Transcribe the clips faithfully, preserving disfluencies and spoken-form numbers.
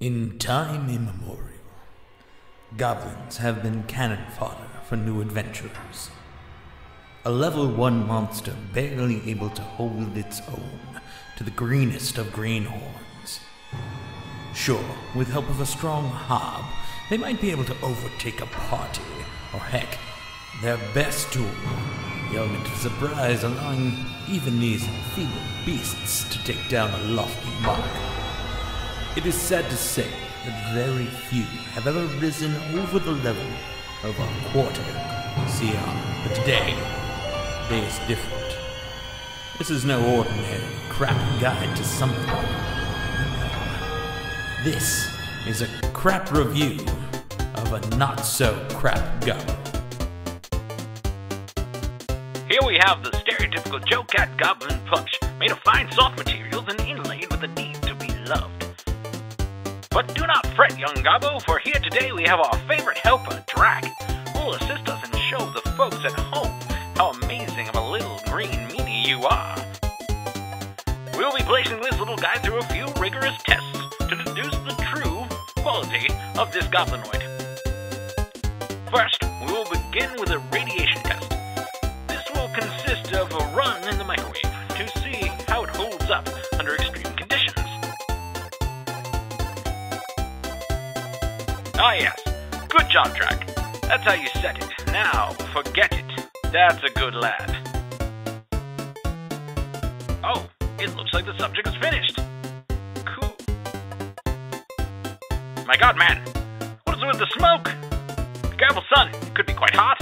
In time immemorial, goblins have been cannon fodder for new adventurers. A level one monster barely able to hold its own to the greenest of greenhorns. Sure, with help of a strong hob, they might be able to overtake a party, or heck, their best tool, the element of surprise allowing even these feeble beasts to take down a lofty mark. It is sad to say that very few have ever risen over the level of a quarter C R, but today, day is different. This is no ordinary crap guide to something. This is a crap review of a not-so-crap goblin. Here we have the stereotypical JoCat goblin punch, made of fine soft materials and inlaid with a need to be loved. But do not fret, young gobbo, for here today we have our favorite helper, Drak, who will assist us and show the folks at home how amazing of a little green meanie you are. We'll be placing this little guy through a few rigorous tests to deduce the true quality of this goblinoid. First, we will begin with a radiation test. This will consist of a run in the microwave to see how it holds up under extreme conditions. Ah yes, good job, Drak. That's how you set it. Now, forget it. That's a good lad. Oh, it looks like the subject is finished. My god, man! What is it with the smoke? Be careful, son. It could be quite hot.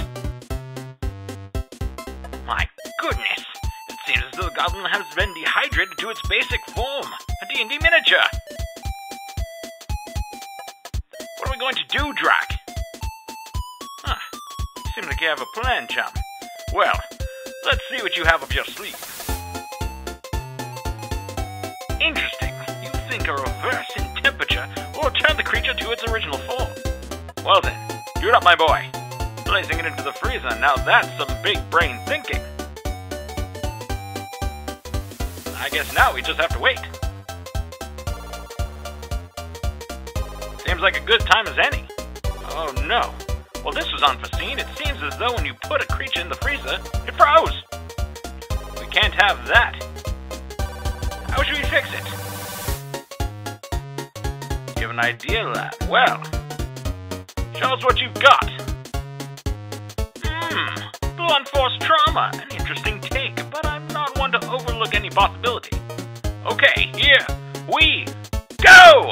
My goodness! It seems as though the goblin has been dehydrated to its basic form. A D and D miniature! What are we going to do, Drak? Huh. Seems like you have a plan, chum. Well, let's see what you have up your sleeve. Interesting. You think a reverse in temperature return the creature to its original form. Well then, do it up, my boy. Placing it into the freezer, now that's some big brain thinking. I guess now we just have to wait. Seems like a good time as any. Oh no. Well, this was unforeseen. It seems as though when you put a creature in the freezer, it froze. We can't have that. How should we fix it? You have an idea, lad. Well, show us what you've got. Hmm, the unforced trauma. An interesting take, but I'm not one to overlook any possibility. Okay, here we go!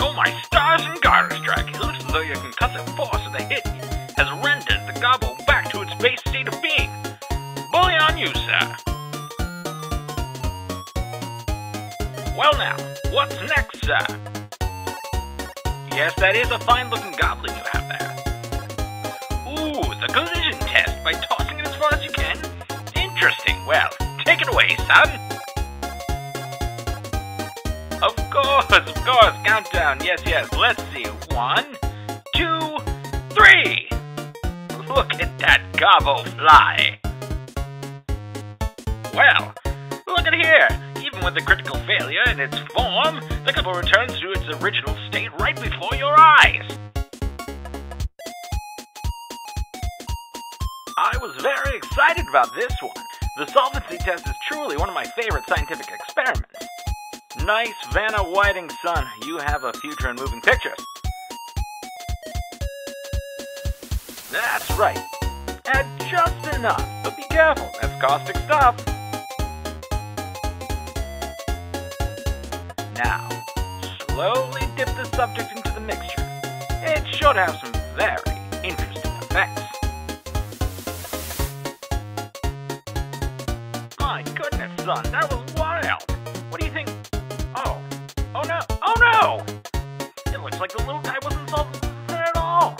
Oh my stars and garters, Drak. It looks as though your concussive force of the hit has rendered the gobble back to its base state of being. Bully on you, sir. Well now, what's next, sir? Yes, that is a fine-looking goblin you have there. Ooh, the collision test by tossing it as far as you can. Interesting. Well, take it away, son. Of course, of course. Countdown. Yes, yes. Let's see. One, two, three. Look at that gobble fly. Well, look at here. With the critical failure in its form, the couple returns to its original state right before your eyes. I was very excited about this one. The solvency test is truly one of my favorite scientific experiments. Nice, Vanna Whiting, son. You have a future in moving pictures. That's right. Add just enough, but be careful. That's caustic stuff. Now, slowly dip the subject into the mixture. It should have some very interesting effects. My goodness, son, that was wild. What do you think? Oh, oh no, oh no! It looks like the little guy wasn't solving it at all.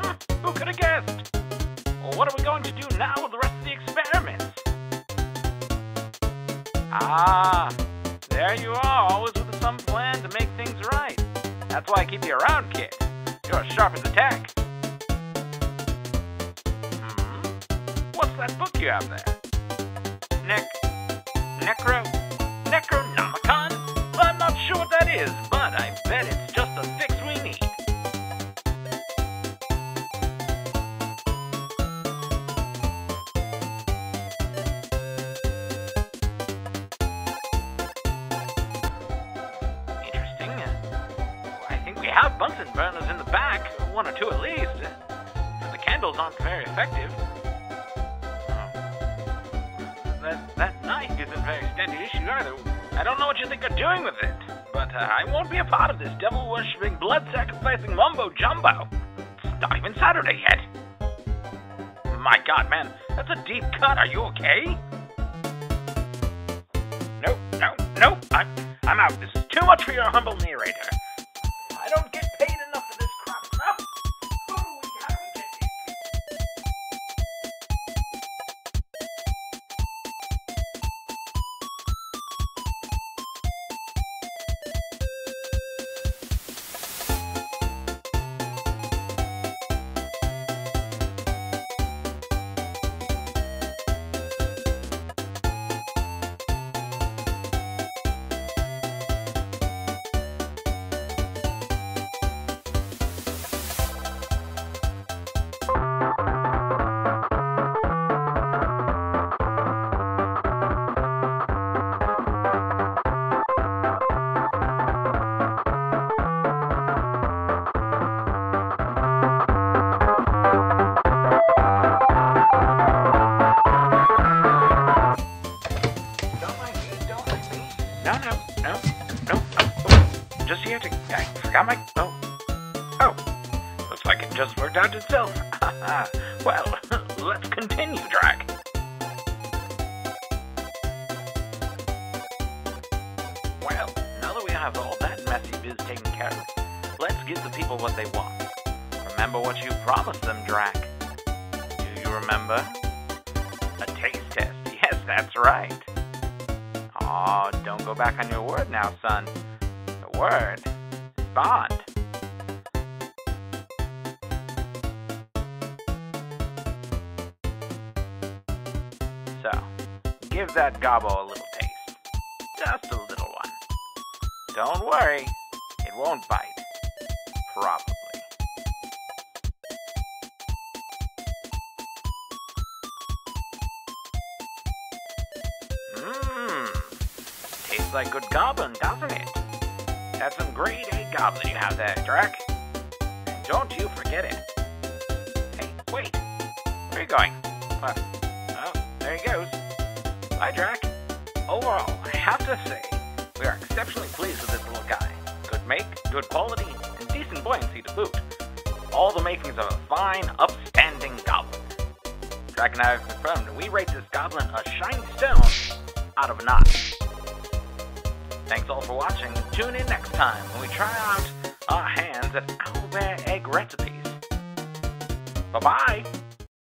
Hm, who could have guessed? Well, what are we going to do now with the rest of the experiments? Ah. There you are, always with some plan to make things right. That's why I keep you around, kid. You're as sharp as a tack. Hmm? What's that book you have there? Nec... Necro... Necronomicon? The have Bunsen burners in the back, one or two at least. The candles aren't very effective. That, that knife isn't very steady issue either. I don't know what you think you're doing with it, but uh, I won't be a part of this devil-worshipping, blood-sacrificing mumbo-jumbo. It's not even Saturday yet. My God, man, that's a deep cut. Are you okay? Nope, no, nope. I'm, I'm out. This is too much for your humble narrator. I don't get paid enough for this crap stuff. Who do we have itself. Well, let's continue, Drak. Well, now that we have all that messy biz taken care of, let's give the people what they want. Remember what you promised them, Drak. Do you remember? A taste test. Yes, that's right. Aw, oh, don't go back on your word now, son. The word is bond. So, give that gobbo a little taste. Just a little one. Don't worry, it won't bite. Probably. Mmm. Tastes like good goblin, doesn't it? That's some grade A goblin you have there, Drak. And don't you forget it. Hey, wait. Where are you going? What? There he goes. Bye, Drak. Overall, I have to say, we are exceptionally pleased with this little guy. Good make, good quality, and decent buoyancy to boot. All the makings of a fine, upstanding goblin. Drak and I have confirmed we rate this goblin a shiny stone out of a nine. Thanks all for watching. Tune in next time when we try out our hands at owlbear egg recipes. Bye-bye!